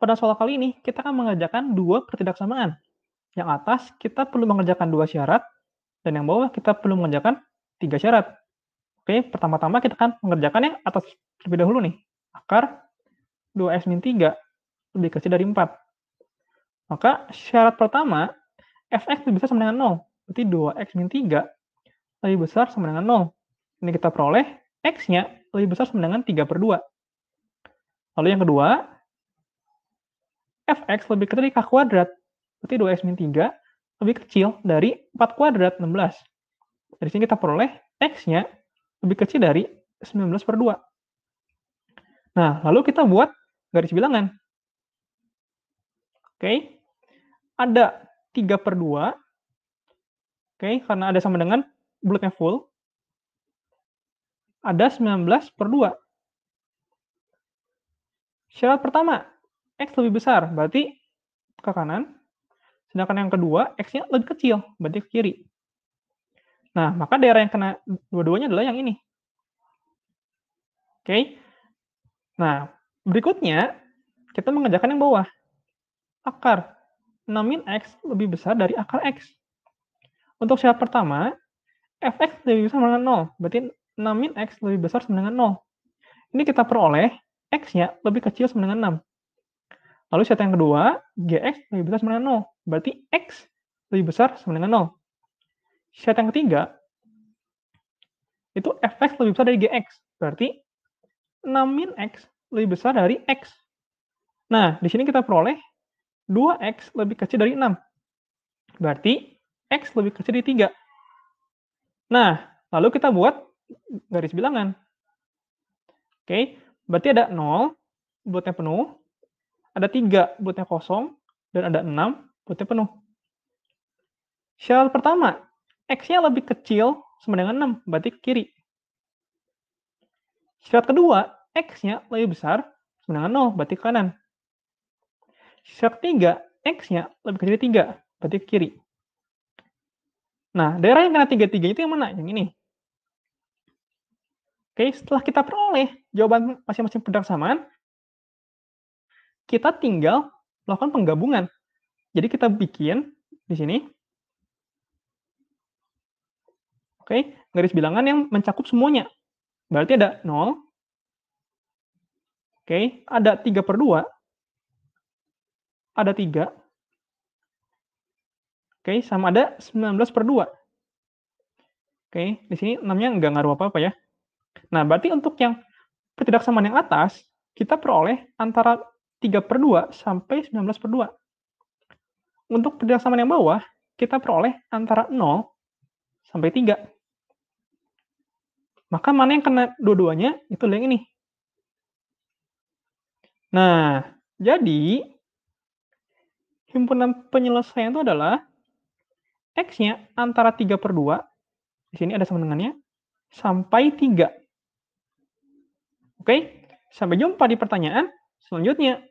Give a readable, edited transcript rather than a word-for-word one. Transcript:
Pada soal kali ini, kita akan mengerjakan dua pertidaksamaan. Yang atas, kita perlu mengerjakan dua syarat, dan yang bawah, kita perlu mengerjakan tiga syarat. Oke, pertama-tama kita akan mengerjakan yang atas terlebih dahulu nih. Akar 2x-3 lebih kecil dari 4. Maka syarat pertama, fx lebih besar sama dengan 0. Berarti 2x-3 lebih besar sama dengan 0. Ini kita peroleh, x-nya lebih besar sama dengan 3/2. Lalu yang kedua, fx lebih kecil dari k kuadrat. Berarti 2x-3 lebih kecil dari 4 kuadrat, 16. Dari sini kita peroleh x-nya lebih kecil dari 19/2. Nah, lalu kita buat garis bilangan. Oke, ada 3/2. Oke, karena ada sama dengan bulatnya full. Ada 19/2. Syarat pertama, x lebih besar, berarti ke kanan. Sedangkan yang kedua, x-nya lebih kecil, berarti ke kiri. Nah, maka daerah yang kena dua-duanya adalah yang ini. Oke. Nah, berikutnya, kita mengerjakan yang bawah. Akar 6-x lebih besar dari akar x. Untuk syarat pertama, fx lebih besar sama dengan 0, berarti 6-x lebih besar sama dengan 0. Ini kita peroleh, x-nya lebih kecil sama dengan 6. Lalu syarat yang kedua, gx lebih besar sama dengan 0. Berarti x lebih besar sama dengan 0. Syarat yang ketiga, itu fx lebih besar dari gx. Berarti 6-x lebih besar dari x. Nah, di sini kita peroleh 2x lebih kecil dari 6. Berarti x lebih kecil dari 3. Nah, lalu kita buat garis bilangan. Oke, berarti ada 0, bulatnya penuh. Ada 3 bulatnya kosong, dan ada 6 bulatnya penuh. Syarat pertama, x-nya lebih kecil sama dengan 6, berarti ke kiri. Syarat kedua, x-nya lebih besar sama dengan 0, berarti ke kanan. Syarat ketiga, x-nya lebih kecil dari 3, berarti ke kiri. Nah, daerah yang kena 3-3 itu yang mana? Yang ini. Oke, setelah kita peroleh jawaban masing-masing pertidaksamaan, kita tinggal melakukan penggabungan. Jadi kita bikin di sini, oke, garis bilangan yang mencakup semuanya. Berarti ada 0, oke, ada 3/2, ada 3, oke, sama ada 19/2. Oke, di sini 6-nya nggak ngaruh apa-apa ya. Nah, berarti untuk yang pertidaksamaan yang atas, kita peroleh antara 3/2 sampai 19/2. Untuk pertidaksamaan yang bawah, kita peroleh antara 0 sampai 3. Maka mana yang kena dua-duanya? Itu yang ini. Nah, jadi himpunan penyelesaian itu adalah x-nya antara 3/2, di sini ada sama dengannya, sampai 3. Oke, sampai jumpa di pertanyaan selanjutnya.